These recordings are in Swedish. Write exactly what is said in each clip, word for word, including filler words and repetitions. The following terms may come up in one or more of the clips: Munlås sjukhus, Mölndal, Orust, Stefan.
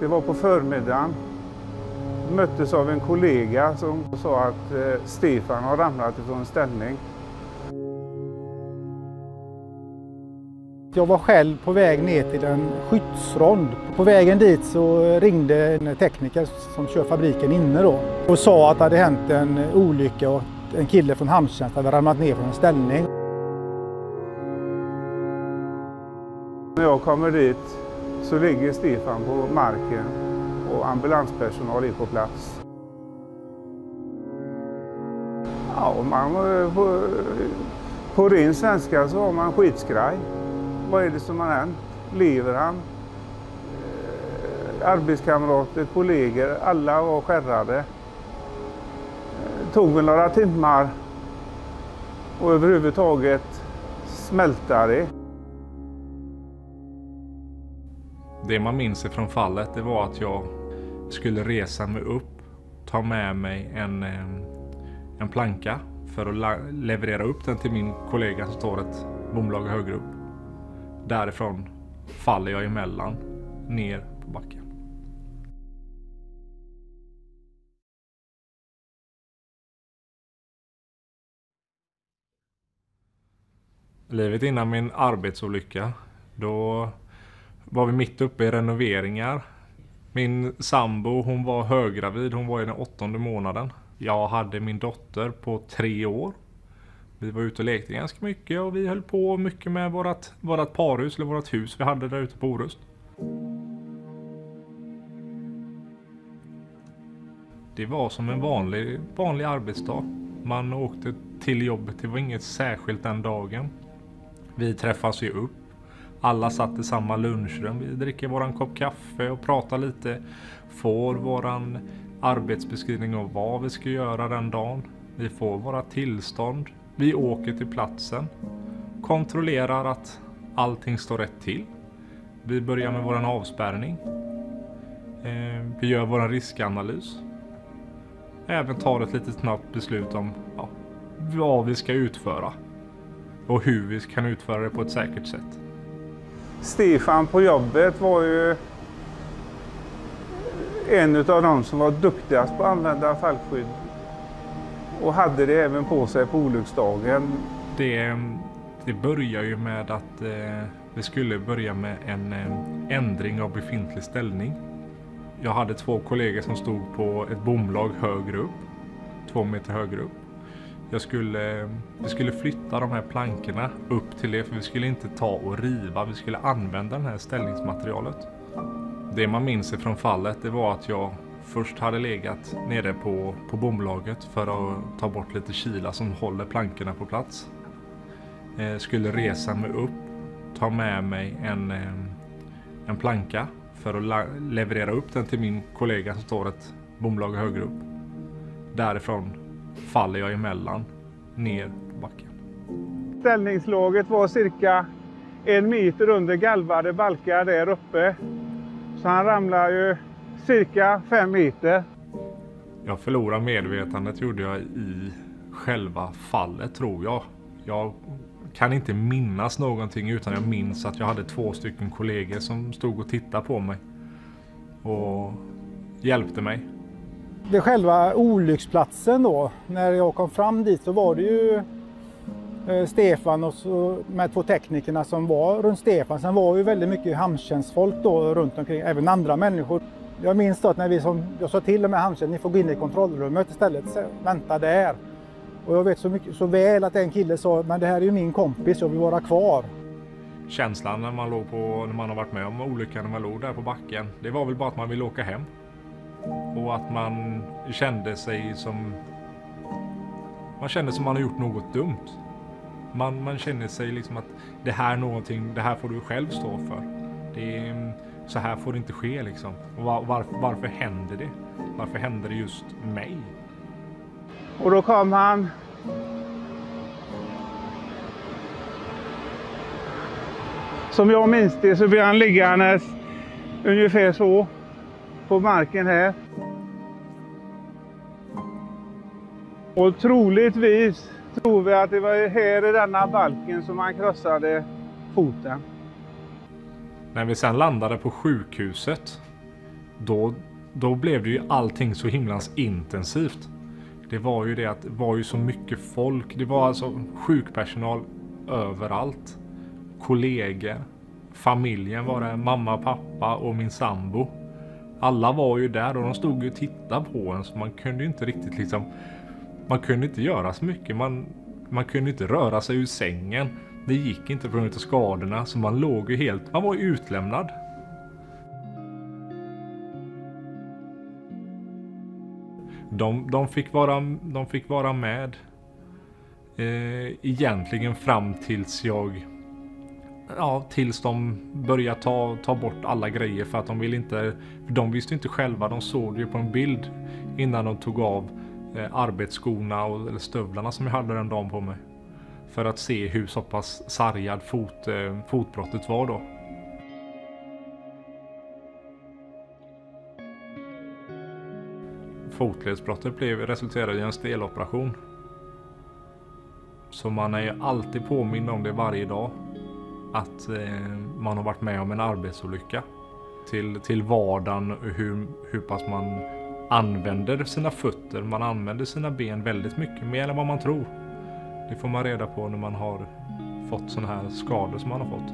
Det var på förmiddagen. Möttes av en kollega som sa att eh, Stefan har ramlat ifrån en ställning. Jag var själv på väg ner till en skyddsrond. På vägen dit så ringde en tekniker som kör fabriken inne då och sa att det hade hänt en olycka och en kille från hamntjänst hade ramlat ner från en ställning. När jag kommer dit så ligger Stefan på marken och ambulanspersonal är på plats. Ja, och man, på, på ren svenska så har man skitskraj. Vad är det som har hänt? Lever han? Arbetskamrater, kollegor, alla var skärrade. Det tog väl några timmar och överhuvudtaget smälta det. Det man minns från fallet, det var att jag skulle resa mig upp, ta med mig en, en planka för att leverera upp den till min kollega som står ett bomlag högre upp. Därifrån faller jag emellan, ner på backen. Livet innan min arbetsolycka, då var vi mitt uppe i renoveringar. Min sambo, hon var höggravid, hon var i den åttonde månaden. Jag hade min dotter på tre år. Vi var ute och lekte ganska mycket och vi höll på mycket med vårat, vårat parhus eller vårat hus vi hade där ute på Orust. Det var som en vanlig, vanlig arbetsdag. Man åkte till jobbet, det var inget särskilt den dagen. Vi träffas ju upp. Alla satt i samma lunchrum, vi dricker våran kopp kaffe och pratar lite. Får våran arbetsbeskrivning av vad vi ska göra den dagen. Vi får våra tillstånd. Vi åker till platsen, kontrollerar att allting står rätt till. Vi börjar med vår avspärrning. Vi gör vår riskanalys. Även tar ett litet snabbt beslut om ja, vad vi ska utföra. Och hur vi kan utföra det på ett säkert sätt. Stefan på jobbet var ju en av de som var duktigast på att använda fallskydd. Och hade det även på sig på olycksdagen. Det, det börjar ju med att eh, vi skulle börja med en eh, ändring av befintlig ställning. Jag hade två kollegor som stod på ett bomlag högre upp. Två meter högre upp. Jag skulle, eh, vi skulle flytta de här plankorna upp till det, för vi skulle inte ta och riva. Vi skulle använda det här ställningsmaterialet. Det man minns från fallet, det var att jag först hade legat nere på, på bomlaget för att ta bort lite kila som håller plankorna på plats. Eh, skulle resa mig upp, ta med mig en, eh, en planka för att leverera upp den till min kollega som står ett bomlag högre upp. Därifrån faller jag emellan, ner på backen. Ställningslaget var cirka en meter under galvade balkar där uppe. Så han ramlar ju cirka fem meter. Jag förlorade medvetandet, gjorde jag, i själva fallet tror jag. Jag kan inte minnas någonting, utan jag minns att jag hade två stycken kollegor som stod och tittade på mig och hjälpte mig. Vid själva olycksplatsen då, när jag kom fram dit, så var det ju Stefan och så med två teknikerna som var runt Stefan. Sen var ju väldigt mycket hamntjänstfolk då runt omkring, även andra människor. Jag minns att när vi som, jag sa till och med hamntjänst, ni får gå in i kontrollrummet istället, så vänta där. Och jag vet så, mycket, så väl att en kille sa, men det här är ju min kompis, jag vill vara kvar. Känslan när man, låg på, när man har varit med om olyckan, när man låg där på backen, det var väl bara att man ville åka hem. Och att man kände sig som, man kände som man har gjort något dumt. Man, man kände sig liksom att det här är någonting, det här får du själv stå för. Det är, så här får det inte ske liksom. Var, varför, varför händer det? Varför händer det just mig? Och då kom han. Som jag minns det så blev han liggandes ungefär så på marken här. Och troligtvis tror vi att det var här i denna balken som han krossade foten. När vi sen landade på sjukhuset, då, då blev det ju allting så himlans intensivt. Det var ju det att det var ju så mycket folk. Det var alltså sjukpersonal överallt. Kollegor, familjen var det, mamma, pappa och min sambo. Alla var ju där och de stod och tittade på en, så man kunde ju inte riktigt liksom, man kunde inte göra så mycket. Man, man kunde inte röra sig ur sängen. Det gick inte på grund av skadorna, så man låg ju helt, man var ju utlämnad. De, de, fick vara, de fick vara med eh, egentligen fram tills jag, ja, tills de började ta, ta bort alla grejer, för att de ville inte, för de visste inte själva, de såg det ju på en bild innan de tog av eh, arbetsskorna och, eller stövlarna som jag hade den dagen på mig, för att se hur så pass sargad fot, eh, fotbrottet var då. Fotledsbrottet blev, resulterade i en steloperation. Så man är ju alltid påmind om det varje dag. Att eh, man har varit med om en arbetsolycka. Till, till vardagen, hur, hur pass man använder sina fötter. Man använder sina ben väldigt mycket, mer än vad man tror. Det får man reda på när man har fått sådana här skador som man har fått.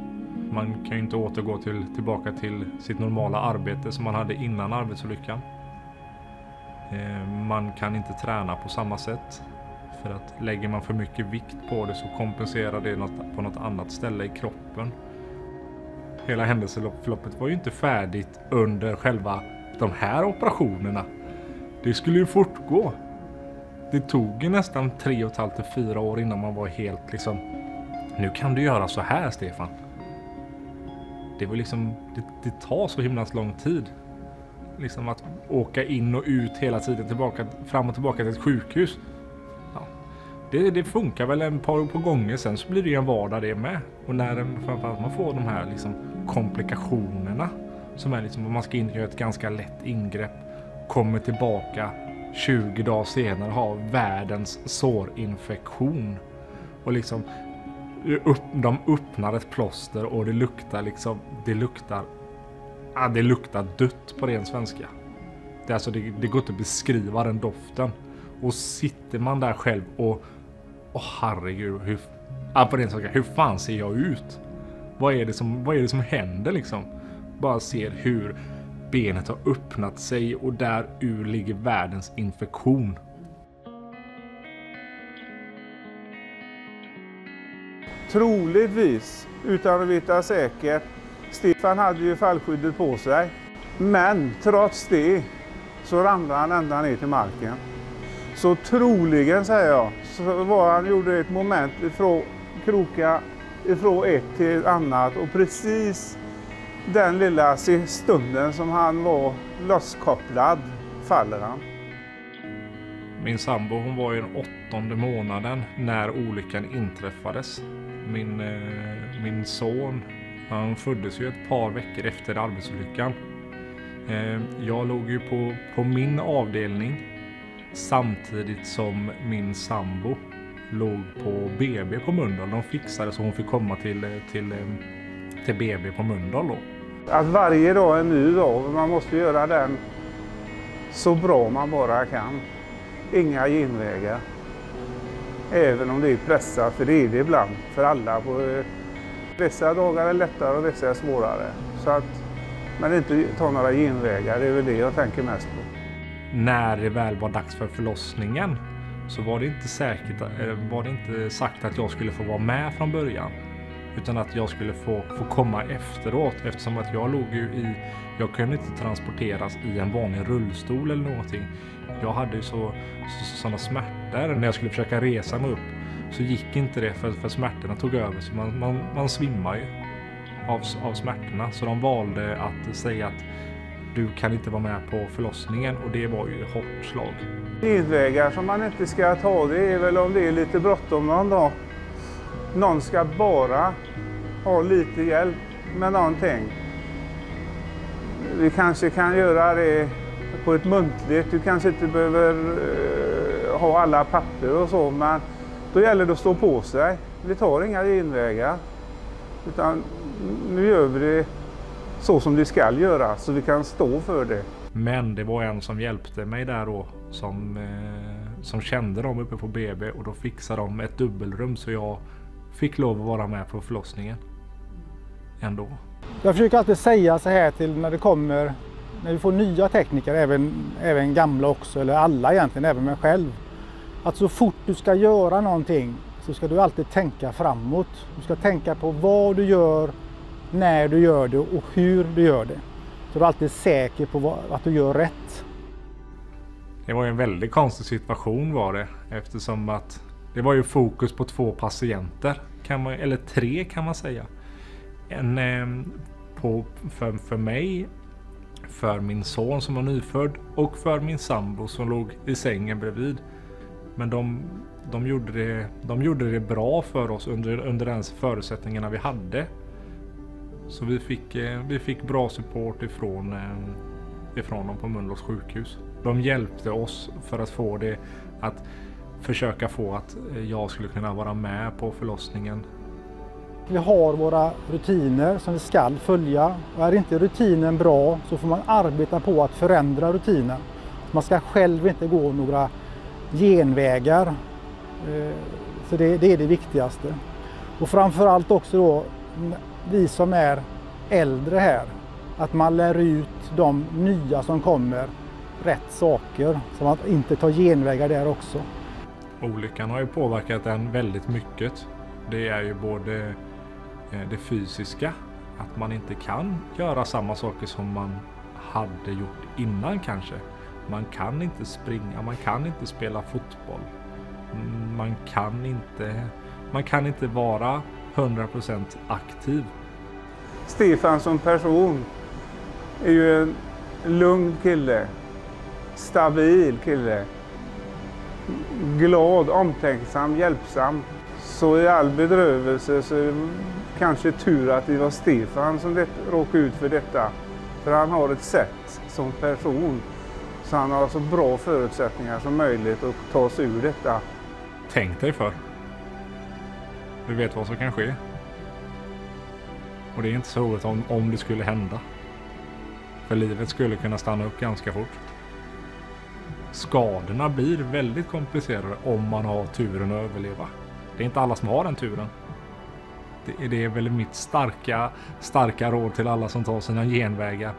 Man kan ju inte återgå till, tillbaka till sitt normala arbete som man hade innan arbetsolyckan. Man kan inte träna på samma sätt, för att lägger man för mycket vikt på det så kompenserar det något, på något annat ställe i kroppen. Hela händelseförloppet var ju inte färdigt under själva de här operationerna. Det skulle ju fortgå. Det tog ju nästan tre och ett halvt till fyra år innan man var helt liksom, nu kan du göra så här, Stefan. Det var liksom, det, det tar så himla lång tid. Liksom att åka in och ut hela tiden, tillbaka, fram och tillbaka till ett sjukhus. Ja. Det, det funkar väl en par på gånger, sen så blir det ju en vardag det med. Och när framförallt man får de här liksom komplikationerna, som är liksom att man ska göra ett ganska lätt ingrepp, kommer tillbaka tjugo dagar senare och har världens sårinfektion. Och liksom, upp, de öppnar ett plåster och det luktar liksom, det luktar Ah, det luktar dött på ren svenska. Det, alltså, det, det går inte att beskriva den doften. Och sitter man där själv och... Åh, oh, herregud. Hur, ah, på ren svenska, hur fan ser jag ut? Vad är det som, vad är det som händer liksom? Bara ser hur benet har öppnat sig och där ur ligger världens infektion. Troligtvis, utan att veta säkert, Stefan hade ju fallskyddet på sig, men trots det så ramlade han ända ner till marken. Så troligen, säger jag, så var han, gjorde ett moment ifrån kroka ifrån ett till annat, och precis den lilla stunden som han var losskopplad faller han. Min sambo, hon var i den åttonde månaden när olyckan inträffades. Min, eh, min son... Han föddes ju ett par veckor efter arbetsolyckan. Jag låg ju på, på min avdelning samtidigt som min sambo låg på B B på Mölndal. De fixade så hon fick komma till, till, till B B på Mölndal då. Att varje dag är ny dag, man måste göra den så bra man bara kan. Inga genvägar. Även om det är pressat, för det är det ibland för alla på... Vissa dagar är lättare och vissa är svårare, så att man inte tar några genvägar, det är väl det jag tänker mest på. När det väl var dags för förlossningen så var det inte säkert, var det inte sagt att jag skulle få vara med från början, utan att jag skulle få, få komma efteråt, eftersom att jag låg ju i, jag kunde inte transporteras i en vanlig rullstol eller någonting. Jag hade ju så, så, sådana smärtor när jag skulle försöka resa mig upp. Så gick inte det för, för smärtorna tog över, så man, man, man svimmar ju av, av smärtorna. Så de valde att säga att du kan inte vara med på förlossningen, och det var ju ett hårt slag. Genvägar som man inte ska ta, det är väl om det är lite bråttom någon dag. Någon ska bara ha lite hjälp med någonting. Vi kanske kan göra det på ett muntligt, du kanske inte behöver uh, ha alla papper och så, men... Då gäller det att stå på sig. Vi tar inga genvägar, utan nu gör vi det så som det ska göra, så vi kan stå för det. Men det var en som hjälpte mig där då, som, eh, som kände dem uppe på B B, och då fixade de ett dubbelrum så jag fick lov att vara med på förlossningen ändå. Jag försöker alltid säga så här till när det kommer, när vi får nya tekniker, även, även gamla också, eller alla egentligen, även mig själv. Att så fort du ska göra någonting så ska du alltid tänka framåt. Du ska tänka på vad du gör, när du gör det och hur du gör det. Så du är alltid säker på vad, att du gör rätt. Det var ju en väldigt konstig situation var det. Eftersom att det var ju fokus på två patienter. Kan man, eller tre kan man säga. En eh, på, för, för mig, för min son som var nyfödd och för min sambo som låg i sängen bredvid. Men de, de, gjorde det, de gjorde det bra för oss under, under ens förutsättningarna vi hade. Så vi fick, vi fick bra support ifrån, ifrån dem på Munlås sjukhus. De hjälpte oss för att få det att försöka få att jag skulle kunna vara med på förlossningen. Vi har våra rutiner som vi ska följa. Och är inte rutinen bra så får man arbeta på att förändra rutinen. Man ska själv inte gå några genvägar. Så det, det är det viktigaste. Och framförallt också då, vi som är äldre här, att man lär ut de nya som kommer rätt saker, så att inte ta genvägar där också. Olyckan har ju påverkat den väldigt mycket. Det är ju både det fysiska, att man inte kan göra samma saker som man hade gjort innan kanske. Man kan inte springa, man kan inte spela fotboll. Man kan inte, man kan inte vara hundra procent aktiv. Stefan som person är ju en lugn kille, stabil kille, glad, omtänksam, hjälpsam. Så i all bedrövelse så är det kanske tur att det var Stefan som det, råkade ut för detta. För han har ett sätt som person, så han har så bra förutsättningar som möjligt att ta sig ur detta. Tänk dig för. Du vet vad som kan ske. Och det är inte så roligt om, om det skulle hända. För livet skulle kunna stanna upp ganska fort. Skadorna blir väldigt komplicerade om man har turen att överleva. Det är inte alla som har den turen. Det, det är väl mitt starka, starka råd till alla som tar sina genvägar.